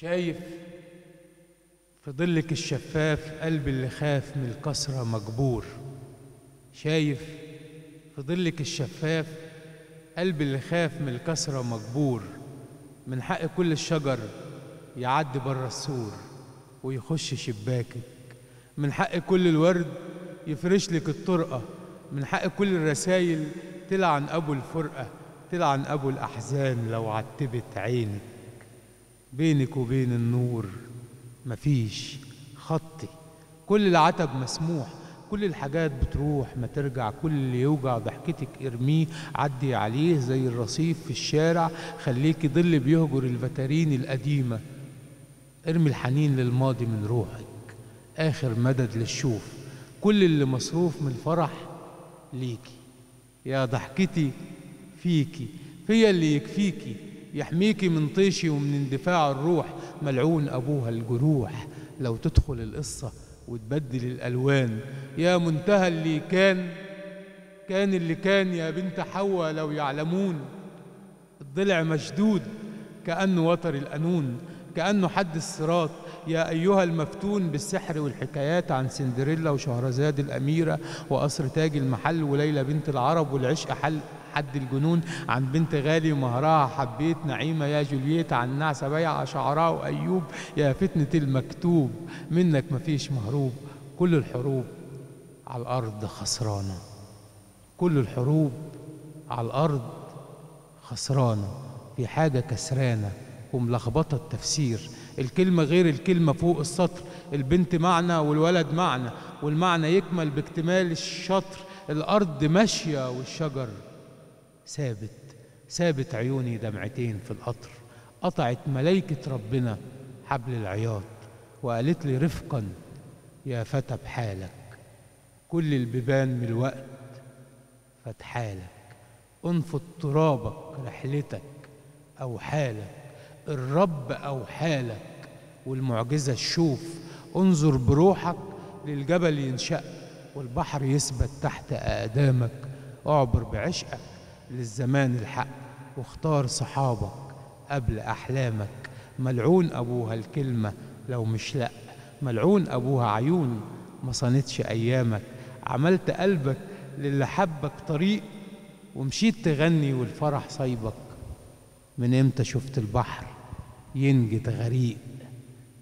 شايف في ظلك الشفاف قلب اللي خاف من الكسرة مجبور، شايف في ظلك الشفاف قلب اللي خاف من الكسرة مجبور. من حق كل الشجر يعدي بره السور ويخش شباكك، من حق كل الورد يفرش لك الطرقة، من حق كل الرسايل تلعن أبو الفرقة، تلعن أبو الأحزان لو عتبت عينك. بينك وبين النور مفيش خطي، كل العتب مسموح، كل الحاجات بتروح ما ترجع، كل اللي يوجع ضحكتك ارميه عدي عليه زي الرصيف في الشارع، خليكي ظل بيهجر الفتارين القديمة. ارمي الحنين للماضي من روحك، آخر مدد للشوف، كل اللي مصروف من فرح ليكي. يا ضحكتي فيكي، فيا اللي يكفيكي، يحميكي من طيشي ومن اندفاع الروح. ملعون أبوها الجروح لو تدخل القصة وتبدل الألوان. يا منتهى اللي كان اللي كان، يا بنت حواء لو يعلمون. الضلع مشدود كأنه وتر القانون، كأنه حد الصراط. يا أيها المفتون بالسحر والحكايات عن سندريلا وشهرزاد الأميرة وقصر تاج المحل وليلى بنت العرب والعشق حد الجنون، عن بنت غالي ومهرها حبيت نعيمة، يا جولييت عن نعسة بيع شعرها وأيوب. يا فتنة المكتوب منك مفيش مهروب، كل الحروب على الأرض خسرانة، كل الحروب على الأرض خسرانة. في حاجة كسرانة وملخبطة التفسير، الكلمة غير الكلمة فوق السطر، البنت معنى والولد معنى والمعنى يكمل باكتمال الشطر. الأرض ماشية والشجر ثابت، ثابت. عيوني دمعتين في القطر، قطعت ملايكة ربنا حبل العياط وقالت لي رفقا يا فتى بحالك، كل البيبان من الوقت فتحالك. انفض ترابك رحلتك أو حالك، الرب أو حالك والمعجزة تشوف. انظر بروحك للجبل ينشأ والبحر يثبت تحت أقدامك، اعبر بعشقك للزمان الحق واختار صحابك قبل أحلامك. ملعون أبوها الكلمة لو مش لأ، ملعون أبوها عيون ما صانتش أيامك. عملت قلبك للي حبك طريق ومشيت تغني والفرح صايبك. من إمتى شفت البحر ينجد غريق،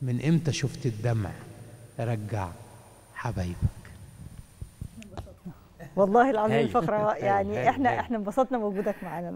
من إمتى شفت الدمع رجع حبايبك. والله العظيم فقرة يعني احنا انبسطنا وجودك معانا.